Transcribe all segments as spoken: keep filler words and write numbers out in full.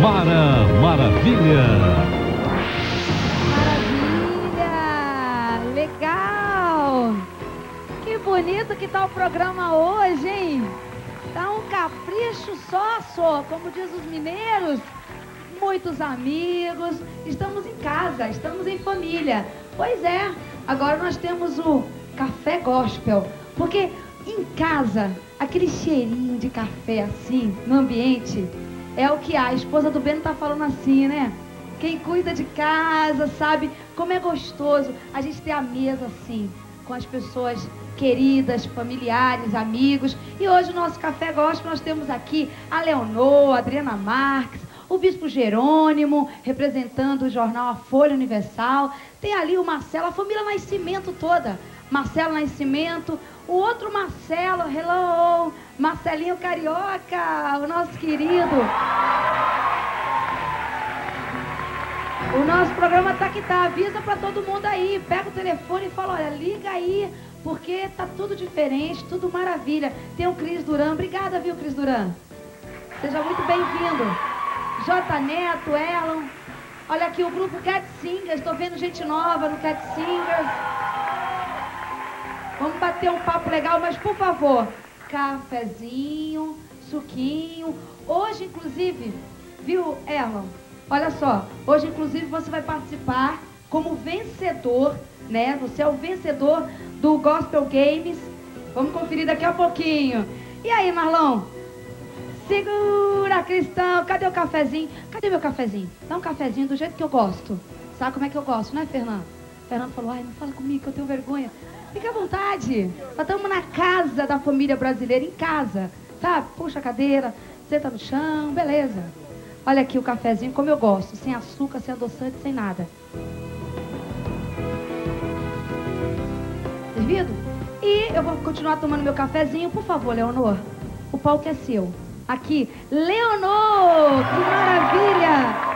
Mara Maravilha! Maravilha! Legal! Que bonito que tá o programa hoje, hein? Tá um capricho só, só, como diz os mineiros. Muitos amigos, estamos em casa, estamos em família. Pois é, agora nós temos o Café Gospel, porque em casa, aquele cheirinho de café assim, no ambiente... É o que a esposa do Beno tá falando assim, né? Quem cuida de casa sabe como é gostoso a gente ter a mesa assim, com as pessoas queridas, familiares, amigos. E hoje o nosso Café Gospel nós temos aqui a Leonor, a Adriana Marques, o Bispo Jerônimo, representando o jornal A Folha Universal. Tem ali o Marcelo, a família Nascimento toda. Marcelo Nascimento, o outro Marcelo, hello, Marcelinho Carioca, o nosso querido. O nosso programa tá que tá, avisa pra todo mundo aí, pega o telefone e fala, olha, liga aí, porque tá tudo diferente, tudo maravilha. Tem o Cris Duran, obrigada, viu, Cris Duran? Seja muito bem-vindo. Jota Neto, Elon, olha aqui o grupo Cat Singers, tô vendo gente nova no Cat Singers. Vamos bater um papo legal, mas por favor, cafezinho, suquinho. Hoje, inclusive, viu, Erlon? Olha só, hoje, inclusive, você vai participar como vencedor, né? Você é o vencedor do Gospel Games. Vamos conferir daqui a pouquinho. E aí, Marlon? Segura, Cristão. Cadê o cafezinho? Cadê meu cafezinho? Dá um cafezinho do jeito que eu gosto. Sabe como é que eu gosto, né, Fernando? Fernando falou, ai, não fala comigo, que eu tenho vergonha. Fique à vontade, nós estamos na casa da família brasileira, em casa, tá? Puxa a cadeira, senta no chão, beleza. Olha aqui o cafezinho, como eu gosto, sem açúcar, sem adoçante, sem nada. Servido? E eu vou continuar tomando meu cafezinho, por favor, Leonor. O palco é seu. Aqui, Leonor, que maravilha!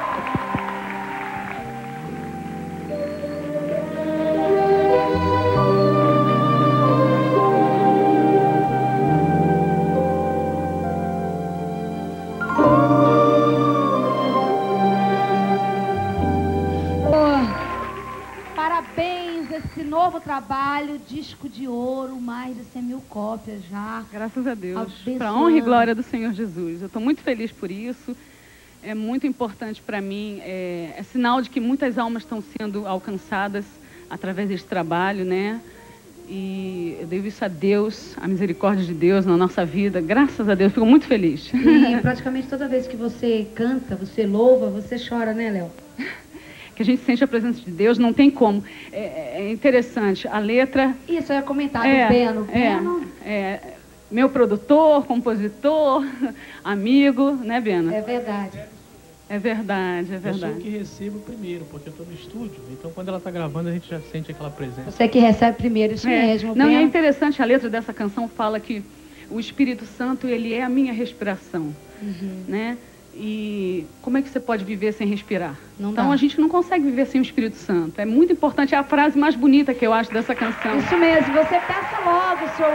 Trabalho, disco de ouro, mais de cem mil cópias já. Graças a Deus, para a honra e glória do Senhor Jesus. Eu estou muito feliz por isso, é muito importante para mim, é, é sinal de que muitas almas estão sendo alcançadas através desse trabalho, né? E eu devo isso a Deus, a misericórdia de Deus na nossa vida, graças a Deus, fico muito feliz. E praticamente toda vez que você canta, você louva, você chora, né, Léo? Que a gente sente a presença de Deus, não tem como. É, é interessante, a letra... Isso, eu ia comentar, é, do Beno. Beno. É, é, meu produtor, compositor, amigo, né, Beno? É verdade. É verdade, é verdade. Eu sou que recebo primeiro, porque eu estou no estúdio, então quando ela está gravando a gente já sente aquela presença. Você que recebe primeiro, isso é. mesmo, Não, Beno. É interessante, a letra dessa canção fala que o Espírito Santo, ele é a minha respiração, uhum. né? E como é que você pode viver sem respirar? Não então dá. A gente não consegue viver sem o Espírito Santo. É muito importante, é a frase mais bonita que eu acho dessa canção. Isso mesmo, você peça logo o seu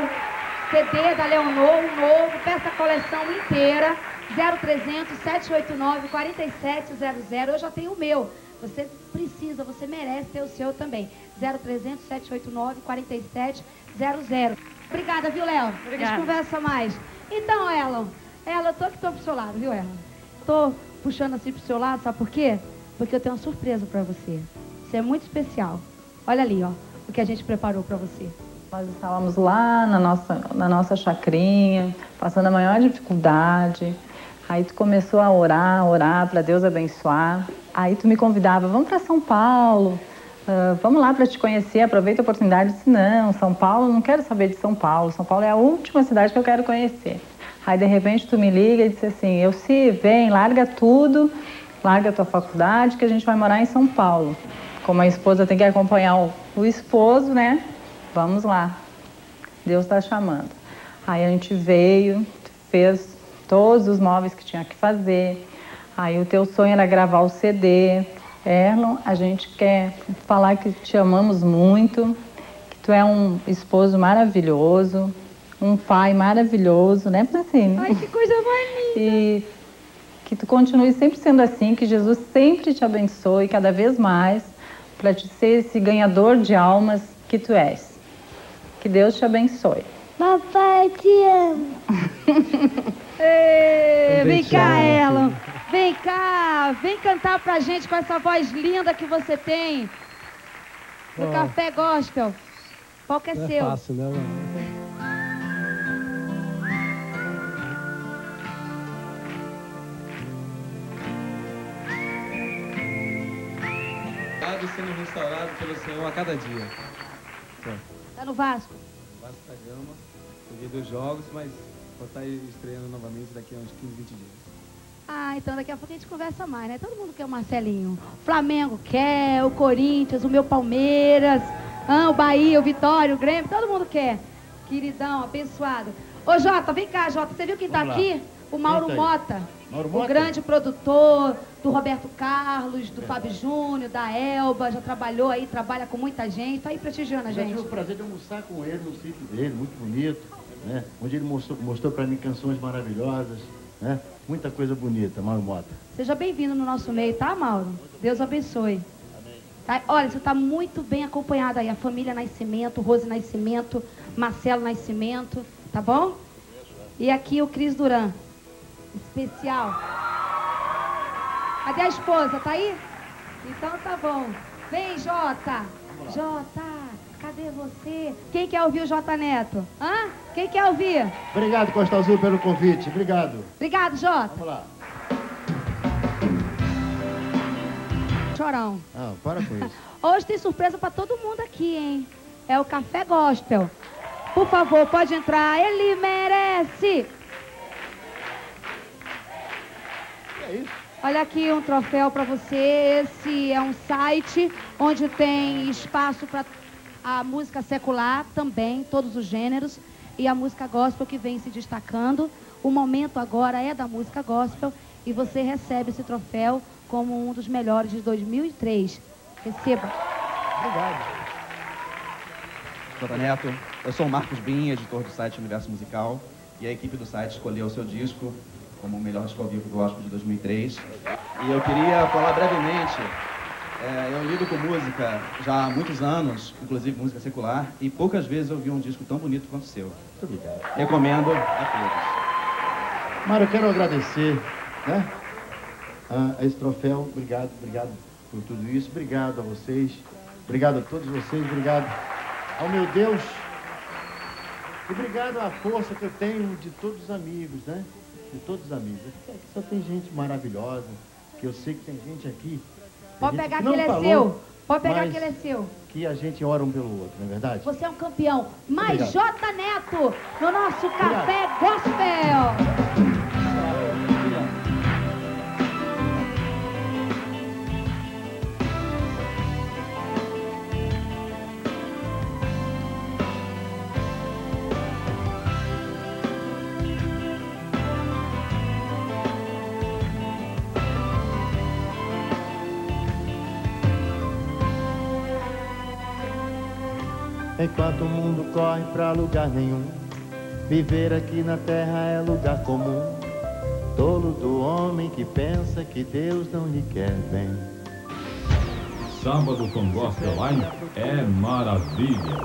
C D da Leonor, o novo, peça a coleção inteira, zero trezentos, sete oito nove, quatro sete zero zero. Eu já tenho o meu, você precisa, você merece ter o seu também, zero trezentos, sete oito nove, quatro sete zero zero. Obrigada, viu, Léo? Obrigada. A gente conversa mais. Então, Elon, Ela, eu tô que tô pro seu lado, viu, Elon? Tô puxando assim pro seu lado, sabe por quê? Porque eu tenho uma surpresa pra você. Isso é muito especial. Olha ali, ó, o que a gente preparou pra você. Nós estávamos lá na nossa, na nossa chacrinha, passando a maior dificuldade. Aí tu começou a orar, orar para Deus abençoar. Aí tu me convidava, vamos para São Paulo, uh, vamos lá para te conhecer, aproveita a oportunidade. Eu disse, não, São Paulo, não quero saber de São Paulo. São Paulo é a última cidade que eu quero conhecer. Aí, de repente, tu me liga e disse assim, eu se vem, larga tudo, larga a tua faculdade, que a gente vai morar em São Paulo. Como a esposa tem que acompanhar o, o esposo, né? Vamos lá, Deus está chamando. Aí a gente veio, fez todos os móveis que tinha que fazer. Aí o teu sonho era gravar o C D. Erlon, a gente quer falar que te amamos muito, que tu é um esposo maravilhoso, um pai maravilhoso, né? Assim, ai, que coisa mais linda! E que tu continue sempre sendo assim, que Jesus sempre te abençoe cada vez mais, para te ser esse ganhador de almas que tu és. Que Deus te abençoe. Papai, te amo. Ei, vem cá, Elon. Vem cá. Vem cantar pra gente com essa voz linda que você tem. Do oh. Café Gospel. Qual que é Não seu? É fácil, né, mano? Sendo restaurado pelo Senhor a cada dia. Pronto. Tá no Vasco? Vasco da Gama, peguei dois jogos, mas vou estar estreando novamente daqui a uns quinze, vinte dias. Ah, então daqui a pouco a gente conversa mais, né? Todo mundo quer o Marcelinho. O Flamengo quer, o Corinthians, o meu Palmeiras, ah, o Bahia, o Vitória, o Grêmio, todo mundo quer. Queridão, abençoado. Ô Jota, vem cá, Jota, você viu quem tá aqui? O Mauro Mota. Mauro Mota? O grande produtor do Roberto Carlos, do Fábio Júnior, da Elba, já trabalhou aí, trabalha com muita gente, tá aí prestigiando a gente. Eu tive o prazer de almoçar com ele no sítio dele, muito bonito, né? Onde ele mostrou, mostrou pra mim canções maravilhosas, né? Muita coisa bonita, Mauro Mota. Seja bem-vindo no nosso meio, tá, Mauro? Deus abençoe. Amém. Tá, olha, você tá muito bem acompanhado aí, a família Nascimento, Rose Nascimento, Marcelo Nascimento, tá bom? E aqui o Cris Duran, especial. Cadê a esposa? Tá aí? Então tá bom. Vem, Jota. Jota, cadê você? Quem quer ouvir o Jota Neto? Hã? Quem quer ouvir? Obrigado, Costa Azul, pelo convite. Obrigado. Obrigado, Jota. Vamos lá. Chorão. Ah, para com isso. Hoje tem surpresa pra todo mundo aqui, hein? É o Café Gospel. Por favor, pode entrar. Ele merece. É isso. Olha aqui um troféu para você. Esse é um site onde tem espaço para a música secular também, todos os gêneros, e a música gospel que vem se destacando. O momento agora é da música gospel e você recebe esse troféu como um dos melhores de dois mil e três. Receba. Obrigado. Jota Neto, eu sou o Marcos Binha, editor do site Universo Musical, e a equipe do site escolheu o seu disco como o melhor disco ao vivo gospel de dois mil e três. E eu queria falar brevemente, é, eu lido com música já há muitos anos, inclusive música secular, e poucas vezes eu vi um disco tão bonito quanto o seu. Muito obrigado. Recomendo a todos. Mário, eu quero agradecer, né, a esse troféu. Obrigado, obrigado por tudo isso. Obrigado a vocês. Obrigado a todos vocês. Obrigado ao meu Deus. Obrigado à força que eu tenho de todos os amigos, né? De todos os amigos. Aqui só tem gente maravilhosa, que eu sei que tem gente aqui. Pode gente pegar que ele é seu. Pode pegar que ele é seu. Que a gente ora um pelo outro, não é verdade? Você é um campeão. Mais Jota Neto no nosso Obrigado. Café Gospel. Enquanto o mundo corre pra lugar nenhum, viver aqui na terra é lugar comum. Tolo do homem que pensa que Deus não lhe quer bem. Sábado com Gospel Line é maravilha.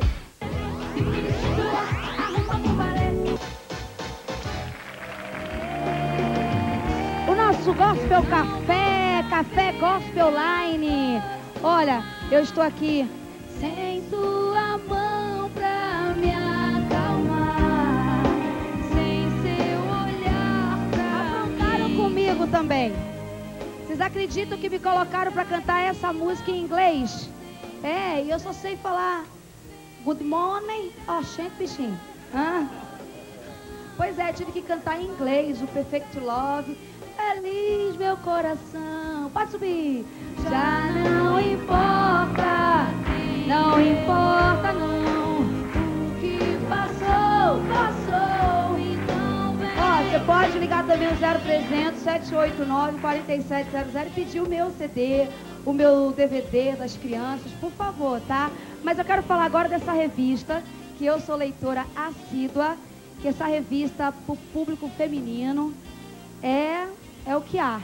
O nosso Gospel Café, Café Gospel Line. Olha, eu estou aqui sem tua mão pra mim. bem. Vocês acreditam que me colocaram para cantar essa música em inglês? É, e eu só sei falar good morning, ó, oh, gente, bichinho. Ah. Pois é, tive que cantar em inglês o Perfect Love. Feliz meu coração. Pode subir. Já não importa, não importa não. O que passou, passou, então vem. Ó, você pode ligar também no zero trezentos, sete oito nove, quatro sete zero zero e pedir o meu C D, o meu D V D das crianças, por favor, tá? Mas eu quero falar agora dessa revista, que eu sou leitora assídua, que essa revista pro público feminino é, é o que há.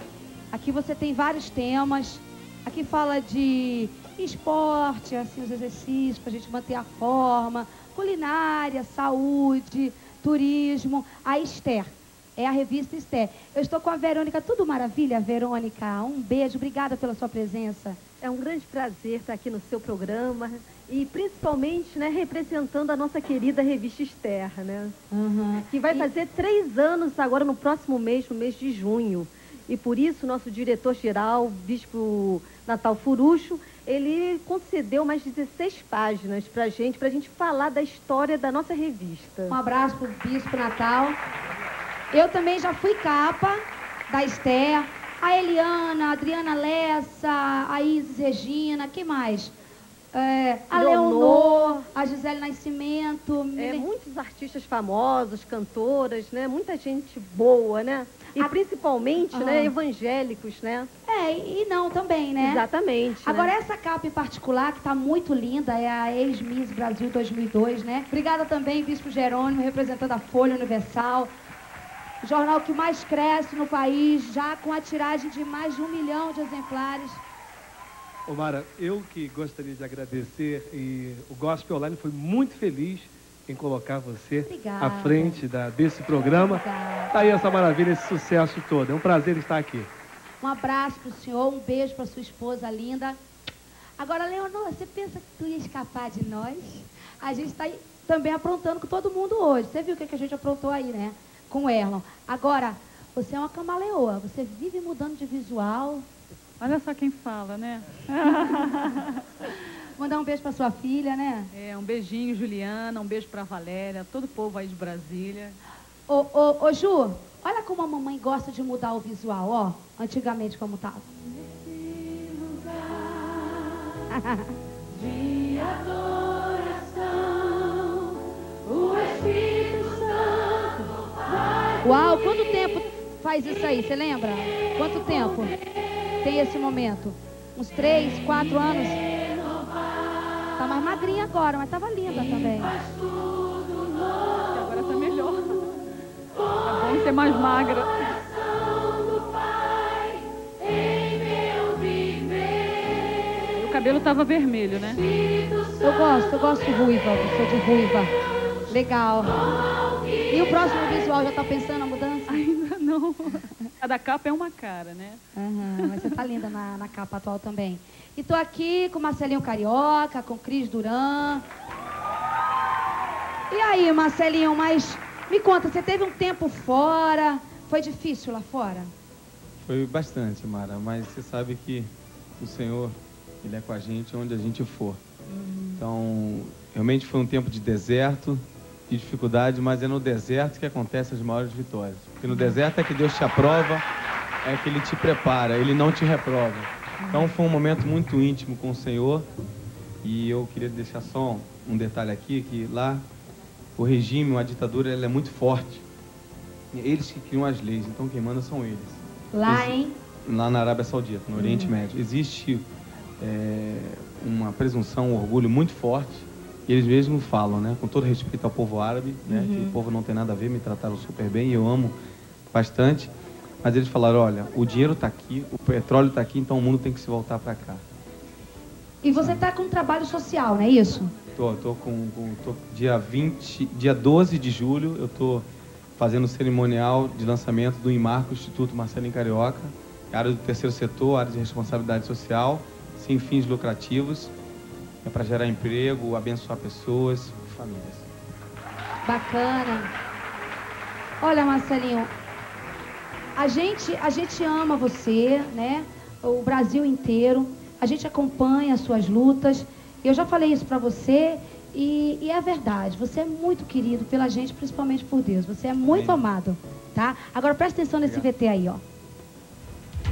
Aqui você tem vários temas, aqui fala de esporte, assim, os exercícios para a gente manter a forma, culinária, saúde, turismo, a Ester. É a revista Ester. Eu estou com a Verônica. Tudo maravilha, Verônica? Um beijo, obrigada pela sua presença. É um grande prazer estar aqui no seu programa e principalmente, né, representando a nossa querida revista Ester, né? Uhum. Que vai e... fazer três anos agora no próximo mês, no mês de junho. E por isso nosso diretor-geral, bispo Natal Furucho, ele concedeu mais dezesseis páginas para a gente, para a gente falar da história da nossa revista. Um abraço para o bispo Natal. Eu também já fui capa da Ester, a Eliana, a Adriana Lessa, a Isis Regina, quem mais? É, a Leonor, Leonor, a Gisele Nascimento. É, muitos artistas famosos, cantoras, né? Muita gente boa, né? E a... principalmente, uhum, né, evangélicos, né? É, e não também, né? Exatamente. Agora, né, essa capa em particular, que está muito linda, é a ex-Miss Brasil dois mil e dois, né? Obrigada também, bispo Jerônimo, representando a Folha Universal. O jornal que mais cresce no país, já com a tiragem de mais de um milhão de exemplares. Ô Mara, eu que gostaria de agradecer, e o Gospel Online foi muito feliz em colocar você, obrigada, à frente da, desse programa. Obrigada. Tá aí essa maravilha, esse sucesso todo. É um prazer estar aqui. Um abraço pro senhor, um beijo pra sua esposa linda. Agora, Leonor, você pensa que tu ia escapar de nós? A gente tá aí também aprontando com todo mundo hoje. Você viu o que, que a gente aprontou aí, né? Com o Erlon. Agora, você é uma camaleoa, você vive mudando de visual. Olha só quem fala, né? Mandar um beijo pra sua filha, né? É, um beijinho, Juliana, um beijo pra Valéria, todo o povo aí de Brasília. Ô, ô, ô, Ju, olha como a mamãe gosta de mudar o visual, ó. Antigamente, como tava. Nesse lugar de adoração, o Espírito Santo vai. Uau, quanto tempo faz isso aí, você lembra? Quanto tempo? Tem esse momento. Uns três, quatro anos. Tá mais magrinha agora, mas tava linda também. Agora tá melhor. Tá bom ser mais magra. O cabelo tava vermelho, né? Eu gosto, eu gosto de ruiva. Eu sou de ruiva. Legal. E o próximo visual, já tá pensando na mudança? Ainda não. Cada capa é uma cara, né? Uhum, mas você tá linda na, na capa atual também. E tô aqui com Marcelinho Carioca, com Cris Duran. E aí, Marcelinho, mas me conta, você teve um tempo fora, foi difícil lá fora? Foi bastante, Mara, mas você sabe que o Senhor, Ele é com a gente onde a gente for. Uhum. Então, realmente foi um tempo de deserto, de dificuldade, mas é no deserto que acontecem as maiores vitórias. Porque no deserto é que Deus te aprova, é que Ele te prepara, Ele não te reprova. Então foi um momento muito íntimo com o Senhor. E eu queria deixar só um detalhe aqui, que lá o regime, a ditadura, ela é muito forte. Eles que criam as leis, então quem manda são eles. Lá, hein? Lá na Arábia Saudita, no Oriente uhum. Médio. Existe é, uma presunção, um orgulho muito forte. Eles mesmos falam, né? Com todo respeito ao povo árabe, né? Uhum. Que o povo não tem nada a ver, me trataram super bem e eu amo bastante. Mas eles falaram, olha, o dinheiro está aqui, o petróleo está aqui, então o mundo tem que se voltar para cá. E você está com um trabalho social, não é isso? Tô, tô com, com tô, dia, vinte, dia doze de julho, eu tô fazendo o cerimonial de lançamento do IMARCO, Instituto Marcelinho Carioca, área do terceiro setor, área de responsabilidade social, sem fins lucrativos. É para gerar emprego, abençoar pessoas, famílias. Bacana. Olha, Marcelinho, A gente, a gente ama você, né? O Brasil inteiro. A gente acompanha as suas lutas. Eu já falei isso para você e, e é verdade. Você é muito querido pela gente, principalmente por Deus. Você é muito amado, tá? Agora presta atenção nesse V T aí, ó.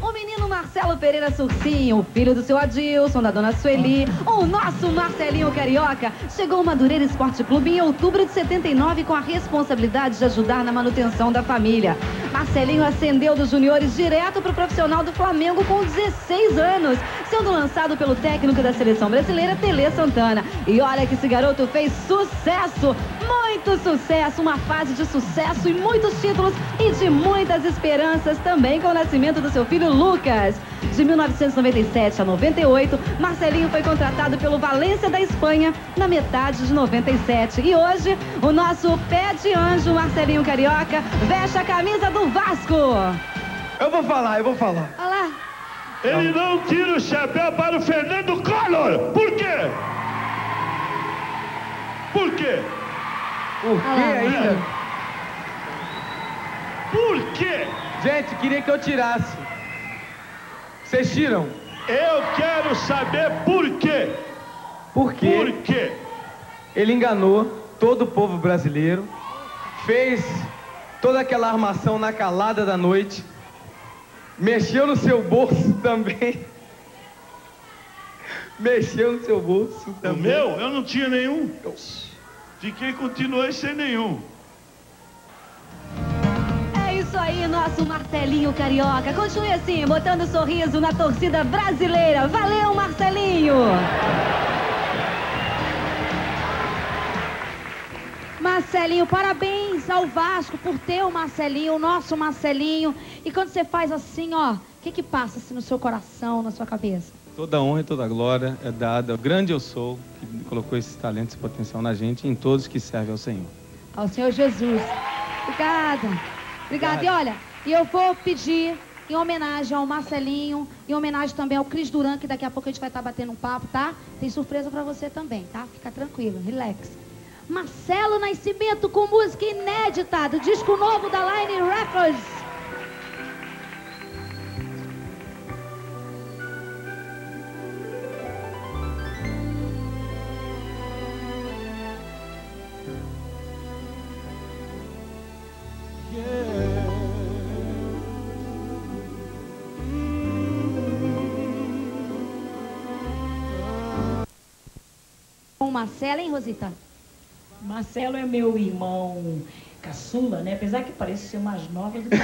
O menino Marcelo Pereira Surcinho, o filho do seu Adilson, da dona Sueli, o nosso Marcelinho Carioca, chegou ao Madureira Esporte Clube em outubro de setenta e nove com a responsabilidade de ajudar na manutenção da família. Marcelinho ascendeu dos juniores direto para o profissional do Flamengo com dezesseis anos, sendo lançado pelo técnico da seleção brasileira, Tele Santana. E olha que esse garoto fez sucesso, muito sucesso, uma fase de sucesso e muitos títulos e de muitas esperanças também com o nascimento do seu filho Lucas. De mil novecentos e noventa e sete a noventa e oito, Marcelinho foi contratado pelo Valência da Espanha na metade de noventa e sete. E hoje, o nosso pé de anjo Marcelinho Carioca veste a camisa do Vasco. Eu vou falar, eu vou falar. Olha lá. Ele não tira o chapéu para o Fernando Collor. Por quê? Por quê? Por quê ainda? Por quê? Gente, queria que eu tirasse. Vocês tiram? Eu quero saber por quê. Por quê? Por quê? Ele enganou todo o povo brasileiro, fez toda aquela armação na calada da noite, mexeu no seu bolso também. Mexeu no seu bolso também. O meu? Eu não tinha nenhum. Fiquei, continuei sem nenhum. Isso aí, nosso Marcelinho Carioca. Continue assim, botando sorriso na torcida brasileira. Valeu, Marcelinho! Marcelinho, parabéns ao Vasco por ter o Marcelinho, o nosso Marcelinho. E quando você faz assim, ó, o que que passa assim no seu coração, na sua cabeça? Toda honra e toda glória é dada. Grande eu sou, que colocou esse talento, esse potencial na gente, em todos que servem ao Senhor. Ao Senhor Jesus. Obrigada. Obrigada. E olha, eu vou pedir em homenagem ao Marcelinho, em homenagem também ao Cris Duran, que daqui a pouco a gente vai estar batendo um papo, tá? Tem surpresa pra você também, tá? Fica tranquilo, relax. Marcelo Nascimento com música inédita do disco novo da Line Records. Marcelo, hein, Rosita? Marcelo é meu irmão caçula, né? Apesar que parece ser mais nova do que eu,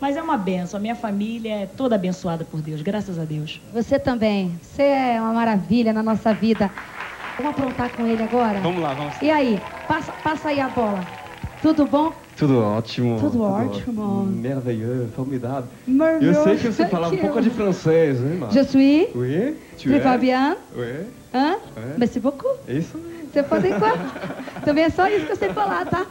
mas é uma benção. A minha família é toda abençoada por Deus, graças a Deus. Você também. Você é uma maravilha na nossa vida. Vamos aprontar com ele agora? Vamos lá, vamos. E aí? Passa, passa aí a bola. Tudo bom? Tudo ótimo. Tudo, tudo ótimo. ótimo. Merveilleux, formidable. Eu sei que você falava um pouco de francês, hein, Marcos? Je suis. Oui. Tu es. Très bien. Oui. Hein? Oui. Merci beaucoup. Isso. Você pode ir com... Também é só isso que eu sei falar, tá?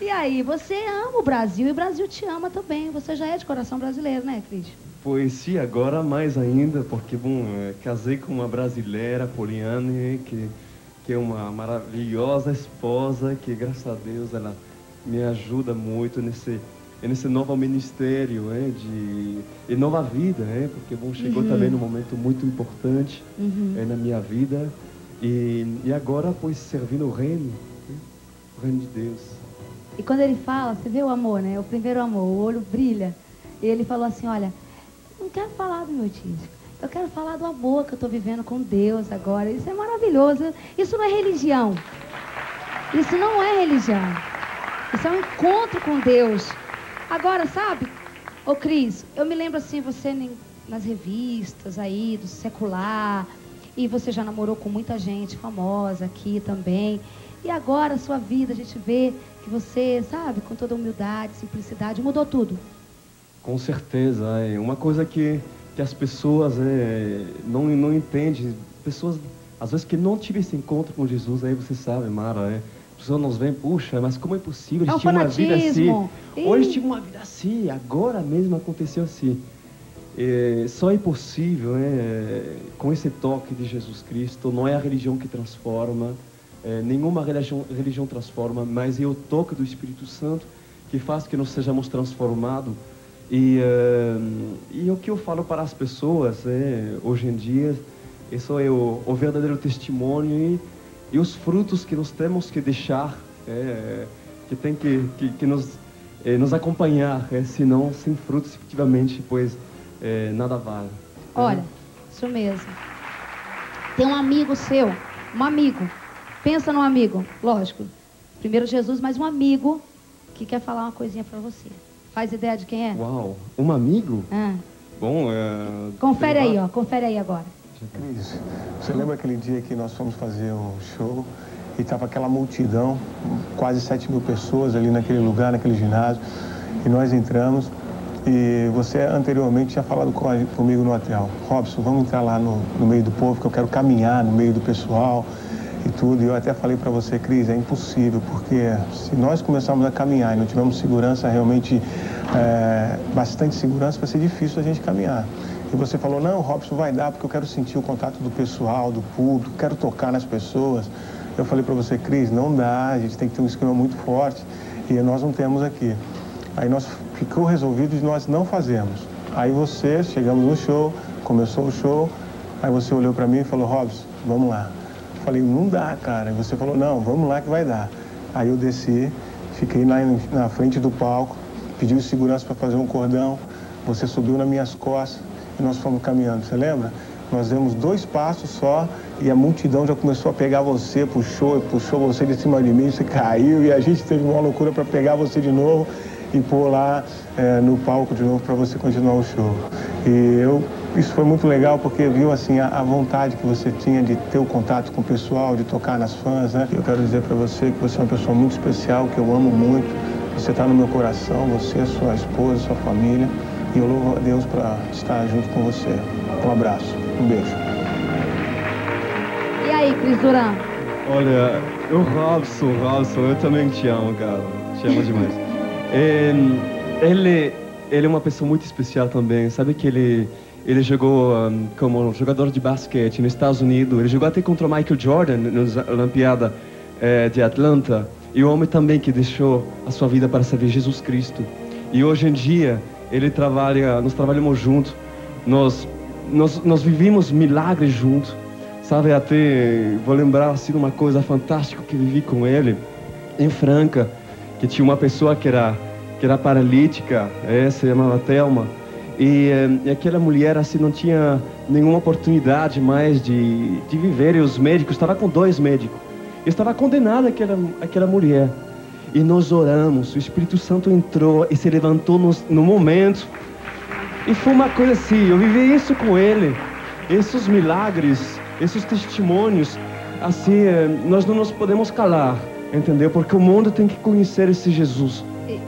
E aí, você ama o Brasil e o Brasil te ama também. Você já é de coração brasileiro, né, Cris? Pois sim, agora mais ainda, porque, bom, casei com uma brasileira, Poliane, que... que é uma maravilhosa esposa, que graças a Deus ela me ajuda muito nesse, nesse novo ministério, hein, de, e nova vida, hein, porque bom, chegou uhum. também num momento muito importante uhum. é, na minha vida, e, e agora, pois, servindo o reino, hein, o reino de Deus. E quando ele fala, você vê o amor, né, o primeiro amor, o olho brilha, e ele falou assim, olha, não quero falar do meu disco. Eu quero falar do amor que eu estou vivendo com Deus agora. Isso é maravilhoso. Isso não é religião. Isso não é religião. Isso é um encontro com Deus. Agora, sabe, ô Cris, eu me lembro assim, você nas revistas aí, do secular, e você já namorou com muita gente famosa aqui também. E agora, a sua vida, a gente vê que você, sabe, com toda humildade, simplicidade, mudou tudo. Com certeza. É uma coisa que... que as pessoas é, não, não entendem, pessoas, às vezes, que não tiveram esse encontro com Jesus, aí você sabe, Mara, é, as pessoas nos veem, puxa, mas como é possível, eles é tinham uma vida assim, e... ou eles tinham uma vida assim, agora mesmo aconteceu assim. É, só é possível, é, com esse toque de Jesus Cristo, não é a religião que transforma, É, nenhuma religião, religião transforma, mas é o toque do Espírito Santo que faz que nós sejamos transformados. E, uh, e o que eu falo para as pessoas é, hoje em dia, isso é o, o verdadeiro testemunho e, e os frutos que nós temos que deixar, é, que tem que, que, que nos, é, nos acompanhar, é, senão sem frutos, efetivamente, pois é, nada vale. Olha, é. Isso mesmo. Tem um amigo seu, um amigo, pensa num amigo, lógico, primeiro Jesus, mas um amigo que quer falar uma coisinha para você. Faz ideia de quem é? Uau, um amigo? Ah. Bom, é... Confere aí, ó, confere aí agora. Cris, você lembra aquele dia que nós fomos fazer um show e tava aquela multidão, quase sete mil pessoas ali naquele lugar, naquele ginásio, e nós entramos e você anteriormente tinha falado comigo no hotel, Robson, vamos entrar lá no, no meio do povo, que eu quero caminhar no meio do pessoal e tudo. E eu até falei para você, Cris, é impossível, porque se nós começarmos a caminhar e não tivermos segurança, realmente, é, bastante segurança, vai ser difícil a gente caminhar. E você falou, não, Robson, vai dar, porque eu quero sentir o contato do pessoal, do público, quero tocar nas pessoas. Eu falei para você, Cris, não dá, a gente tem que ter um esquema muito forte e nós não temos aqui. Aí nós ficou resolvido de nós não fazermos. Aí você, chegamos no show, começou o show, aí você olhou para mim e falou, Robson, vamos lá. Eu falei, não dá, cara. E você falou, não, vamos lá que vai dar. Aí eu desci, fiquei na, na frente do palco, pedi o segurança para fazer um cordão, você subiu nas minhas costas e nós fomos caminhando, você lembra? Nós demos dois passos só e a multidão já começou a pegar você, puxou, puxou você de cima de mim, você caiu e a gente teve uma loucura para pegar você de novo e pôr lá é, no palco de novo para você continuar o show. E eu, isso foi muito legal porque viu assim a, a vontade que você tinha de ter o contato com o pessoal, de tocar nas fãs, né? Eu quero dizer para você que você é uma pessoa muito especial, que eu amo muito, você está no meu coração, você, sua esposa, sua família, e eu louvo a Deus para estar junto com você. Um abraço, um beijo. E aí, Cris Duran? Olha, eu Robson, Robson, eu também te amo, cara, te amo demais. É, ele, ele é uma pessoa muito especial também. Sabe que ele, ele jogou um, como jogador de basquete nos Estados Unidos. Ele jogou até contra o Michael Jordan na Olimpíada é, de Atlanta. E o homem também que deixou a sua vida para servir Jesus Cristo. E hoje em dia, ele trabalha, nós trabalhamos juntos. Nós, nós, nós vivemos milagres juntos. Sabe, até vou lembrar assim, uma coisa fantástica que vivi com ele em Franca. Que tinha uma pessoa que era, que era paralítica, é, se chamava Thelma, e, e aquela mulher assim não tinha nenhuma oportunidade mais de, de viver, e os médicos, estava com dois médicos, eu estava condenada aquela, aquela mulher, e nós oramos, o Espírito Santo entrou e se levantou no, no momento, e foi uma coisa assim, eu vivi isso com ele, esses milagres, esses testemunhos, assim, nós não nos podemos calar. Entendeu? Porque o mundo tem que conhecer esse Jesus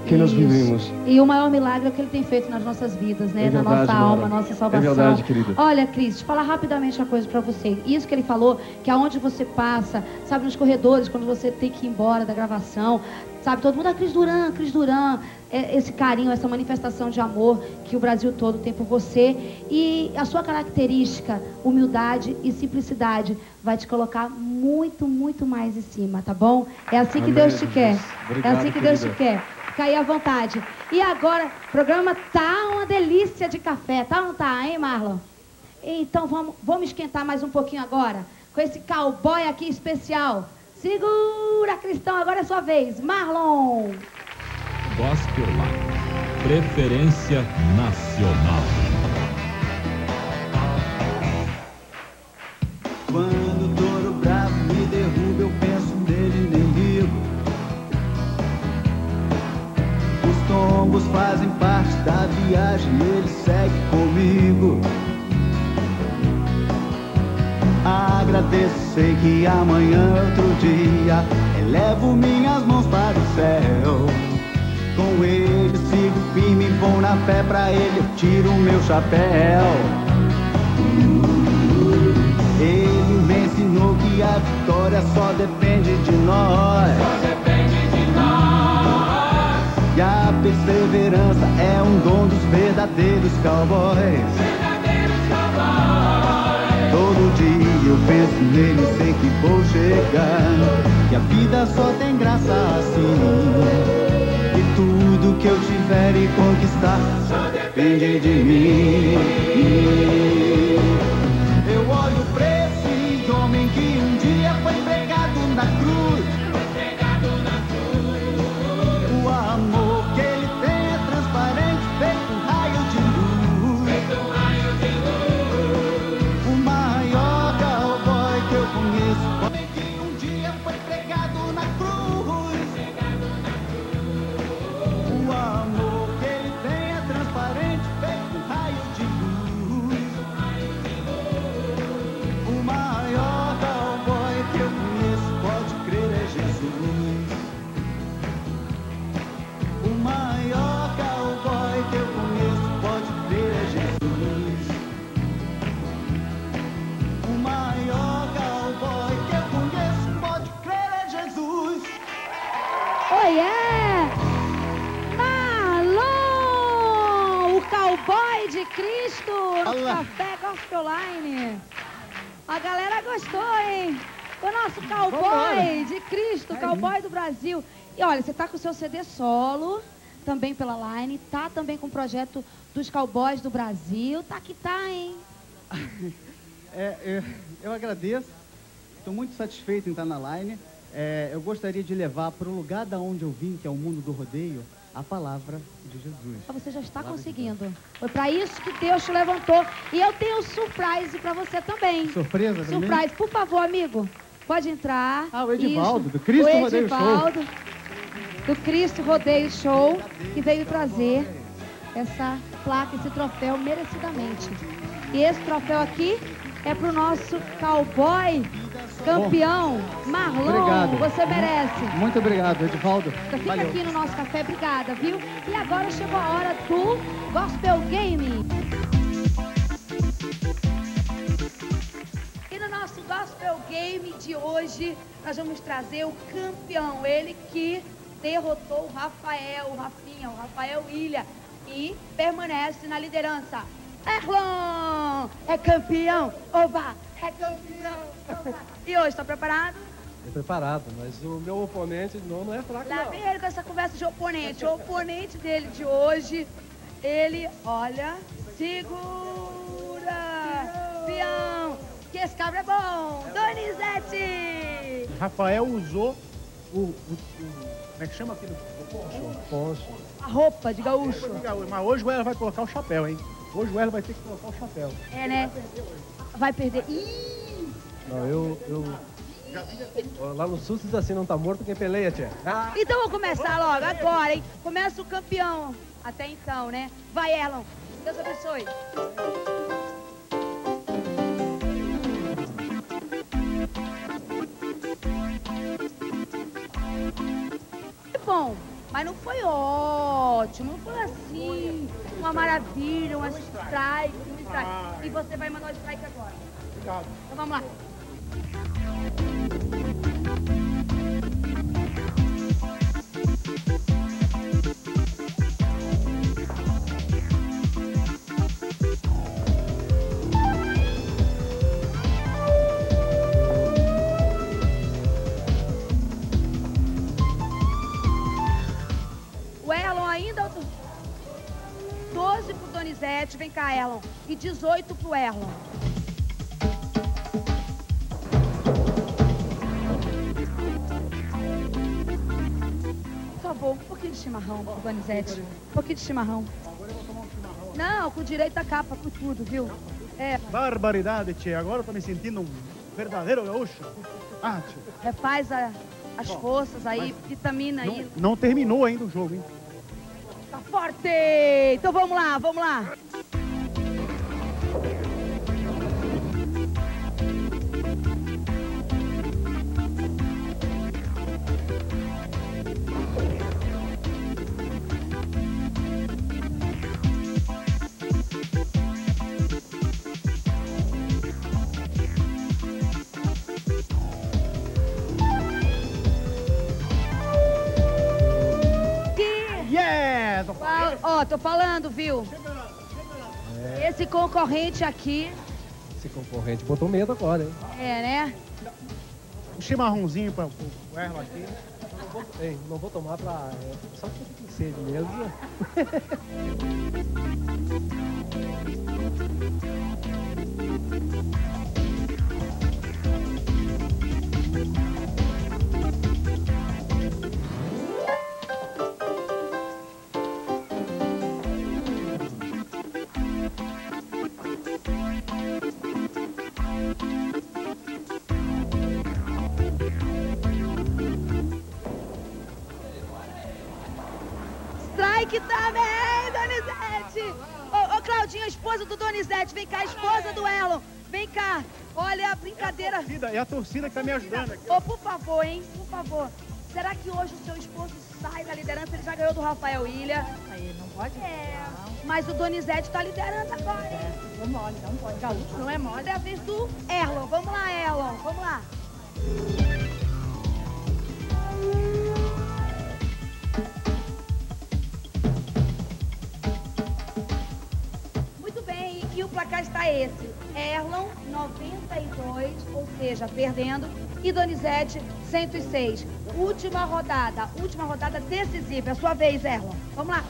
que nós vivemos. E o maior milagre é o que ele tem feito nas nossas vidas, né? É verdade, na nossa Mara. Alma, nossa salvação. É verdade, querida. Olha, Cris, te falar rapidamente uma coisa pra você. Isso que ele falou, que aonde você passa, sabe, nos corredores, quando você tem que ir embora da gravação, sabe, todo mundo, ah, Cris Duran, Cris Duran, é, esse carinho, essa manifestação de amor que o Brasil todo tem por você. E a sua característica, humildade e simplicidade, vai te colocar muito, muito mais em cima, tá bom? É assim que Amém, Deus te quer. Obrigado, é assim que querida. Deus te quer. Fica aí à vontade. E agora, o programa tá uma delícia de café, tá ou não tá, hein, Marlon? Então vamos, vamos esquentar mais um pouquinho agora, com esse cowboy aqui especial. Segura, Cristão, agora é sua vez. Marlon! Gospel Line, preferência nacional. Quando o touro bravo me derruba, eu penso nele e nem rio. Os tombos fazem parte da viagem, ele segue comigo. Agradeço, sei que amanhã é outro dia. Elevo minhas mãos para o céu. Com ele sigo firme, vou na fé, pra ele eu tiro o meu chapéu. Ele me ensinou que a vitória só depende de nós. Só depende de nós. E a perseverança é um dom dos verdadeiros cowboys. Verdadeiros cowboys. Todo dia que eu penso nele e sei que vou chegar, que a vida só tem graça assim, e tudo que eu tiver e conquistar só depende de mim. Eu olho pra esse homem que um dia foi pregado na cruz, pregado na cruz. O amor que ele tem é transparente, feito um raio de luz, feito um raio de luz. O maior cowboy que eu conheço, o homem que um dia foi pregado na cruz, pregado na cruz. O amor que ele tem é transparente, feito um raio de luz, feito um raio de luz. O maior cowboy que eu conheço, pode crer, é Jesus. O maior cowboy que eu conheço, pode crer, é Jesus. O maior cowboy que eu conheço, pode crer, é Jesus. Oh, yeah! Alô! O cowboy de Cristo no Olá. Café Gospel Line. A galera gostou, hein? O nosso cowboy de Cristo, cowboy do Brasil. E olha, você tá com o seu C D solo, também pela Line, tá também com o projeto dos cowboys do Brasil. Tá que tá, hein? É, eu, eu agradeço, estou muito satisfeito em estar na Line. É, eu gostaria de levar para o lugar da onde eu vim, que é o mundo do rodeio, a palavra de Jesus. Ah, você já está Palavra conseguindo. Foi para isso que Deus te levantou. E eu tenho um surprise para você também. Surpresa também? Surprise. Por favor, amigo, pode entrar. Ah, o Edivaldo, isso. do Cristo o Rodeio Edivaldo, Show. do Cristo Rodeio Show, que veio trazer essa placa, esse troféu, merecidamente. E esse troféu aqui é para o nosso cowboy campeão, bom, Marlon. Obrigado. Você merece. Muito obrigado, Edivaldo. Fica Valeu. aqui no nosso café, obrigada, viu? E agora chegou a hora do Gospel Game. E no nosso Gospel Game de hoje, nós vamos trazer o campeão, ele que derrotou o Rafael, o Rafinha, o Rafael Ilha, e permanece na liderança. Marlon é campeão, oba, é campeão, oba. E hoje, tá preparado? Tô preparado, mas o meu oponente não, não é fraco, Lá não. Lá vem ele com essa conversa de oponente. O oponente dele de hoje, ele, olha, segura, peão, que esse cabra é bom, Donizete. Rafael usou o... o, o... Como é que chama aqui? Poncho. Poncho. A roupa de gaúcho. Roupa de gaúcho. Mas hoje o Ela vai colocar o chapéu, hein? Hoje o Ela vai ter que colocar o chapéu. É, né? Vai perder. Vai perder. Ih! Não, eu... eu... Lá no sul, se diz assim, não tá morto, quem peleia, tia. Ah. Então vou começar logo, agora, hein? Começa o campeão. Até então, né? Vai, Elon. Deus abençoe. Bom, mas não foi ótimo, não foi assim, uma maravilha, uma strike, um strike. E você vai mandar o strike agora. Obrigado. Então vamos lá. doze pro Donizete, vem cá, Elon. E dezoito pro Elon. Por favor, um pouquinho de chimarrão pro Donizete. Um pouquinho de chimarrão. Agora eu vou tomar um chimarrão. Não, com direito à capa, com tudo, viu? É. Barbaridade, tia. Agora eu tô me sentindo um verdadeiro gaúcho. Ah, tia. Refaz a, as Bom, forças aí, vitamina não, aí. Não terminou ainda o jogo, hein? Tá forte! Então vamos lá, vamos lá! Ó, oh, tô falando, viu? Chega lá, chega lá. É. Esse concorrente aqui Esse concorrente botou medo agora, hein? É, né? Um chimarrãozinho para o Erlo aqui. Não vou, ei, não vou tomar para... É, só porque tem sede mesmo. Strike também, Donizete! Ô, ô Claudinha, esposa do Donizete, vem cá, esposa do Elon, vem cá. Olha a brincadeira. É a torcida, é a torcida que tá me ajudando aqui. Ô, por favor, hein, por favor. Será que hoje o seu esposo sai da liderança? Ele já ganhou do Rafael Ilha. Aí, não pode? É. Não. Mas o Donizete tá liderando agora, hein? Não mole, não pode. Gaúcho não é mole. É a vez do Erlon. Vamos lá, Erlon. Vamos lá. Muito bem, e o placar está esse. Erlon, noventa e dois, ou seja, perdendo. E Donizete, cento e seis. Última rodada, última rodada decisiva. É a sua vez, Erlon. Vamos lá.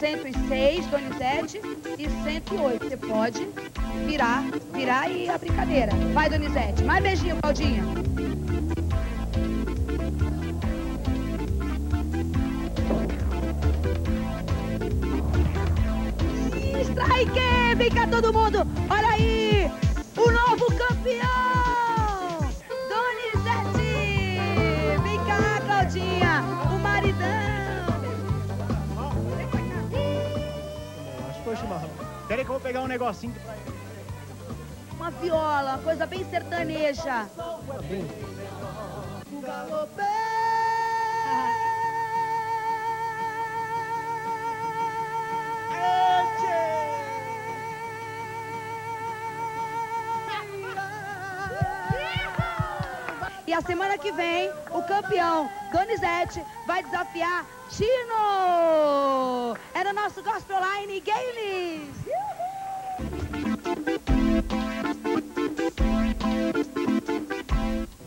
cento e seis, Donizete, e cento e oito. Você pode virar, virar e a brincadeira. Vai, Donizete. Mais beijinho, Claudinha. Strike! Vem cá todo mundo! Olha aí! O novo campeão! Donizete! Vem cá, Claudinha! O maridão! Acho que foi chimarrão. Peraí que eu vou pegar um negocinho pra ele. Uma viola, uma coisa bem sertaneja. O galopé! E a semana que vem, o campeão Donizete vai desafiar Tino! É no nosso Gospel Line Games!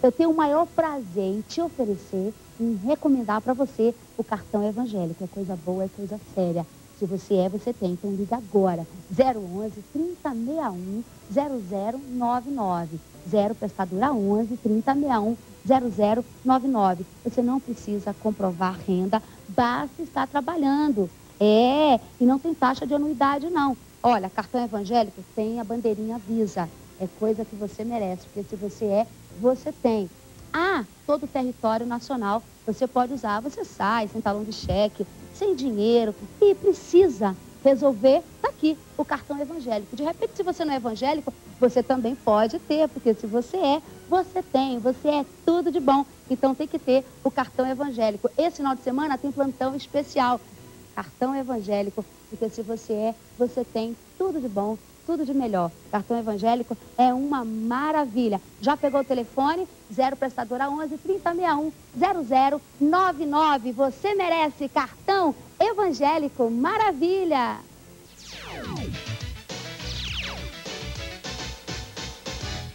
Eu tenho o maior prazer em te oferecer, em recomendar para você o cartão evangélico. É coisa boa, é coisa séria. Se você é, você tem. Então liga agora. zero onze, trinta, sessenta e um, zero zero noventa e nove. zero prestadora onze, trinta, sessenta e um, zero zero noventa e nove. Você não precisa comprovar renda, basta estar trabalhando. É, e não tem taxa de anuidade, não. Olha, cartão evangélico tem a bandeirinha Visa. É coisa que você merece, porque se você é, você tem. Ah, todo o território nacional você pode usar. Você sai sem talão de cheque, sem dinheiro e precisa resolver, tá aqui, o cartão evangélico. De repente, se você não é evangélico, você também pode ter, porque se você é, você tem, você é tudo de bom. Então tem que ter o cartão evangélico. Esse final de semana tem plantão especial, cartão evangélico, porque se você é, você tem tudo de bom, tudo de melhor. Cartão evangélico é uma maravilha. Já pegou o telefone? zero prestadora onze, trinta, sessenta e um, zero zero noventa e nove. Você merece cartão evangélico. Maravilha!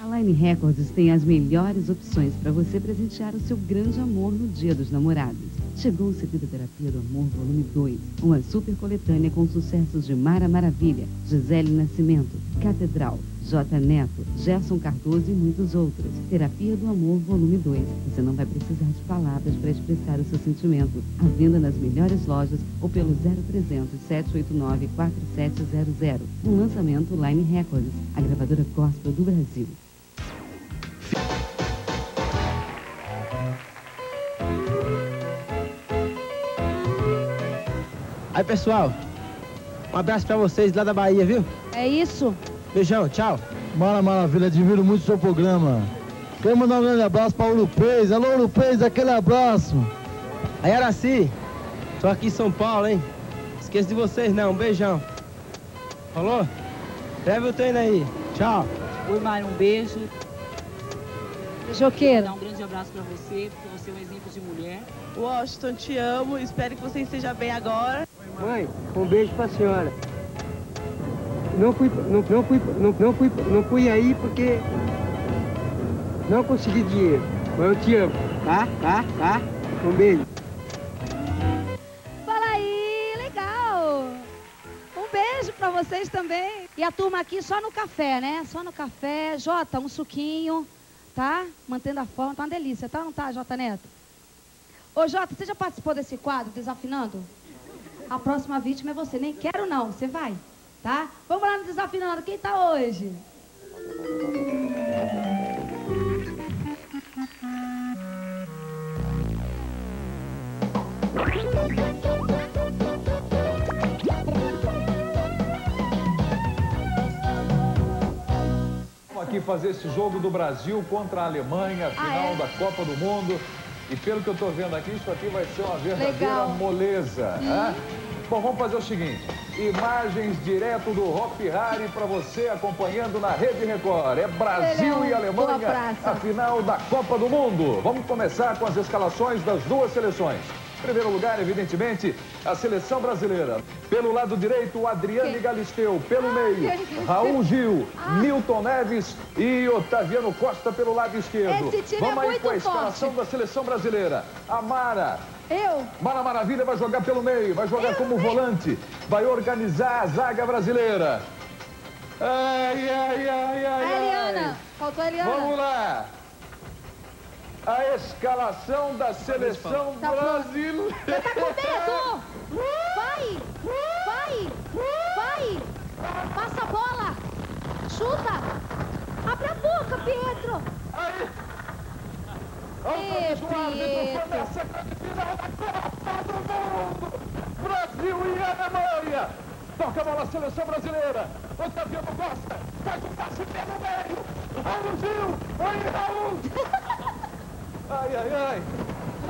A Line Records tem as melhores opções para você presentear o seu grande amor no Dia dos Namorados. Chegou o Terapia do Amor Volume dois, uma super coletânea com sucessos de Mara Maravilha, Gisele Nascimento, Catedral, Jota Neto, Gerson Cardoso e muitos outros. Terapia do Amor Volume dois. Você não vai precisar de palavras para expressar o seu sentimento. À venda nas melhores lojas ou pelo zero trezentos, sete oito nove, quatro sete zero zero. Um lançamento Line Records, a gravadora gospel do Brasil. Aí, pessoal, um abraço pra vocês lá da Bahia, viu? É isso. Beijão, tchau. Mara Maravilha, admiro muito o seu programa. Quero mandar um grande abraço pra Ouro Pez. Alô, Ouro Pez, aquele abraço. Aí, Araci, tô aqui em São Paulo, hein? Esqueço de vocês, não. Um beijão. Falou? Leve o treino aí. Tchau. Oi, Mara, um beijo. Joqueira. Um grande abraço pra você, porque você é um exemplo de mulher. Washington, te amo. Espero que você esteja bem agora. Mãe, um beijo pra senhora. Não fui, não, não fui, não, não fui, não fui aí porque não consegui dinheiro. Mas eu te amo, tá? Tá? Tá? Um beijo. Fala aí, legal. Um beijo pra vocês também. E a turma aqui só no café, né? Só no café. Jota, um suquinho, tá? Mantendo a forma, tá uma delícia, tá? Não tá, Jota Neto? Ô, Jota, você já participou desse quadro, Desafinando? A próxima vítima é você. Nem quero, não. Você vai, tá? Vamos lá no Desafinando. Quem tá hoje? Vamos aqui fazer esse jogo do Brasil contra a Alemanha, final ah, é? da Copa do Mundo. E pelo que eu tô vendo aqui, isso aqui vai ser uma verdadeira Legal. moleza. Uhum. Né? Bom, vamos fazer o seguinte. Imagens direto do Hop Hari para você acompanhando na Rede Record. É Brasil e Alemanha, a final da Copa do Mundo. Vamos começar com as escalações das duas seleções. Em primeiro lugar, evidentemente, a seleção brasileira. Pelo lado direito, Adriane Quem? Galisteu. Pelo ah, meio, Raul Gil, ah. Milton Neves e Otaviano Costa pelo lado esquerdo. Esse time Vamos é aí muito com a forte. escalação da seleção brasileira. A Mara. Eu. Mara Maravilha vai jogar pelo meio, vai jogar Eu como sei. volante. Vai organizar a zaga brasileira. Ai, ai, ai, ai, ai. Eliana. Faltou a Eliana. Vamos lá. A escalação da seleção tá brasileira. Você tá com medo? Vai! Vai! Vai! Passa a bola! Chuta! Abre a boca, Pietro! Aí! Ei, Pietro! Nessa grande final da Copa do Mundo! Brasil e Alemanha! Toca a bola a seleção brasileira! Otaviano Costa! Faz um passe pelo meio! Raul Gil! Oi, Raul! Ai, ai, ai.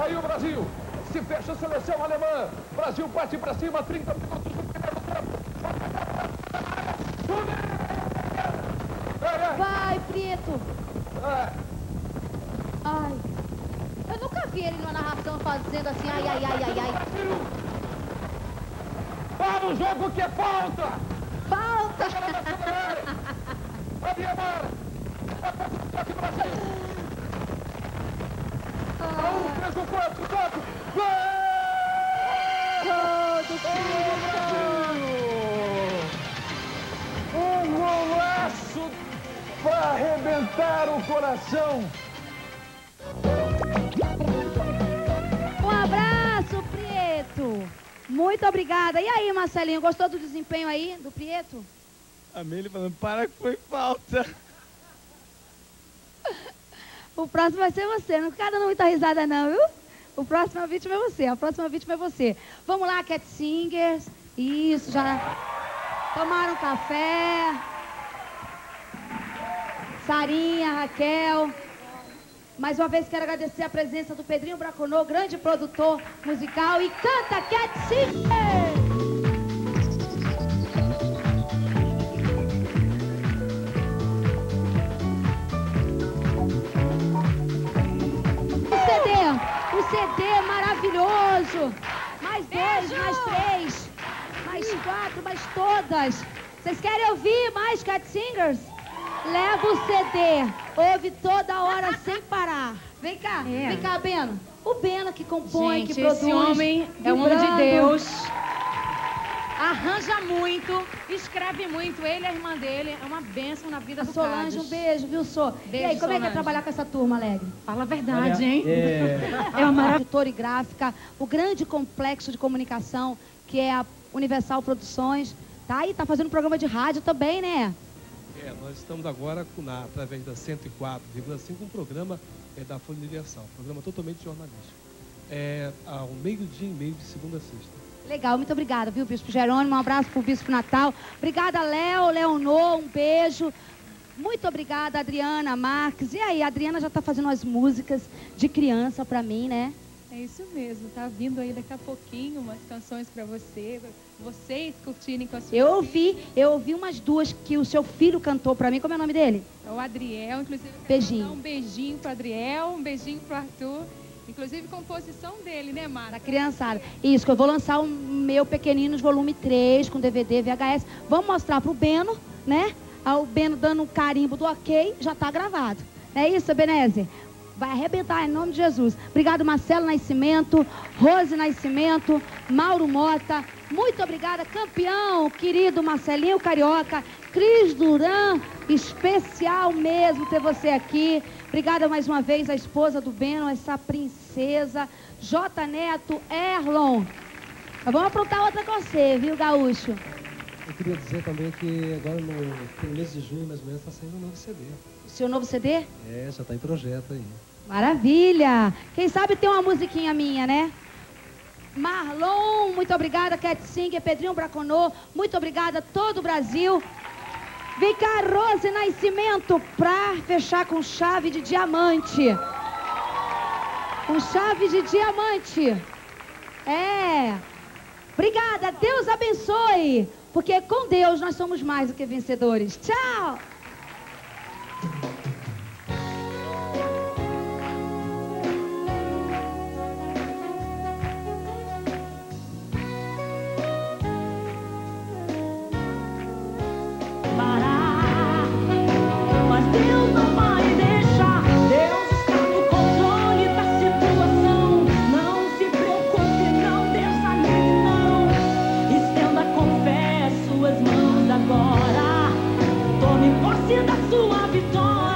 Aí o Brasil se fecha a seleção alemã. Brasil parte pra cima, trinta minutos do primeiro tempo. Vai, Preto. Ai. ai. Eu nunca vi ele numa narração fazendo assim, ai, ai, ai, ai, ai. Para o jogo que é falta. Falta. A minha mara. A posição do Brasil. Quatro, quatro, gol! Gol do Brasil! Um golaço para arrebentar o coração! Um abraço, Prieto! Muito obrigada! E aí, Marcelinho, gostou do desempenho aí, do Prieto? Amei ele falando, para que foi falta! O próximo vai ser você. Não fica dando muita risada, não, viu? O próximo vítima é você. A próxima vítima é você. Vamos lá, Cat Singers. Isso, já tomaram café. Sarinha, Raquel. Mais uma vez quero agradecer a presença do Pedrinho Braconô, grande produtor musical. E canta Cat Singers! Um C D maravilhoso, mais dois, Beijo. mais três, mais quatro, mais todas. Vocês querem ouvir mais Cat Singers? Leva o C D, ouve toda hora sem parar. Vem cá, é. vem cá, Beno. O Beno que compõe, Gente, que produz. Esse homem é um homem de Deus, arranja muito, escreve muito. Ele e a irmã dele, é uma bênção na vida a do Solange, Carlos. um beijo, viu, Sô? So? E aí, como Solange. é que é trabalhar com essa turma, Alegre? Fala a verdade, Olha. hein? É, é uma maravilha. Editora e gráfica, o grande complexo de comunicação que é a Universal Produções, tá? E tá fazendo programa de rádio também, né? É, nós estamos agora, com, através da cento e quatro vírgula cinco, um programa é, da Folha Universal, um programa totalmente jornalístico. É, ao meio-dia e meio de segunda a sexta. Legal, muito obrigada, viu, Bispo Jerônimo? Um abraço pro Bispo Natal. Obrigada, Léo, Leonor, um beijo. Muito obrigada, Adriana Marques. E aí, a Adriana já tá fazendo as músicas de criança pra mim, né? É isso mesmo, tá vindo aí daqui a pouquinho umas canções pra você, pra vocês curtirem com a sua Eu ouvi, eu ouvi umas duas que o seu filho cantou pra mim. Como é o nome dele? É o Adriel, inclusive. Beijinho. Um beijinho pro Adriel, um beijinho pro Arthur. Inclusive composição dele, né, Mara? Da criançada. Isso, que eu vou lançar o meu Pequeninos volume três com D V D, V H S. Vamos mostrar pro Beno, né? O Beno dando um carimbo do ok, já tá gravado. É isso, Benese? Vai arrebentar, em nome de Jesus. Obrigado, Marcelo Nascimento, Rose Nascimento, Mauro Mota. Muito obrigada, campeão, querido Marcelinho Carioca. Cris Duran, especial mesmo ter você aqui. Obrigada mais uma vez à esposa do Beno, essa princesa. Jota Neto, Erlon. Vamos aprontar outra com você, viu, Gaúcho? Eu queria dizer também que agora no mês de junho, mais ou menos, está saindo um novo C D. O seu novo C D? É, já está em projeto aí. Maravilha! Quem sabe tem uma musiquinha minha, né? Marlon, muito obrigada, Cat Singer, Pedrinho Braconô, muito obrigada a todo o Brasil. Vem cá, Rose Nascimento, pra fechar com chave de diamante. Com chave de diamante. É. Obrigada, Deus abençoe, porque com Deus nós somos mais do que vencedores. Tchau! Agora, tome posse da sua vitória.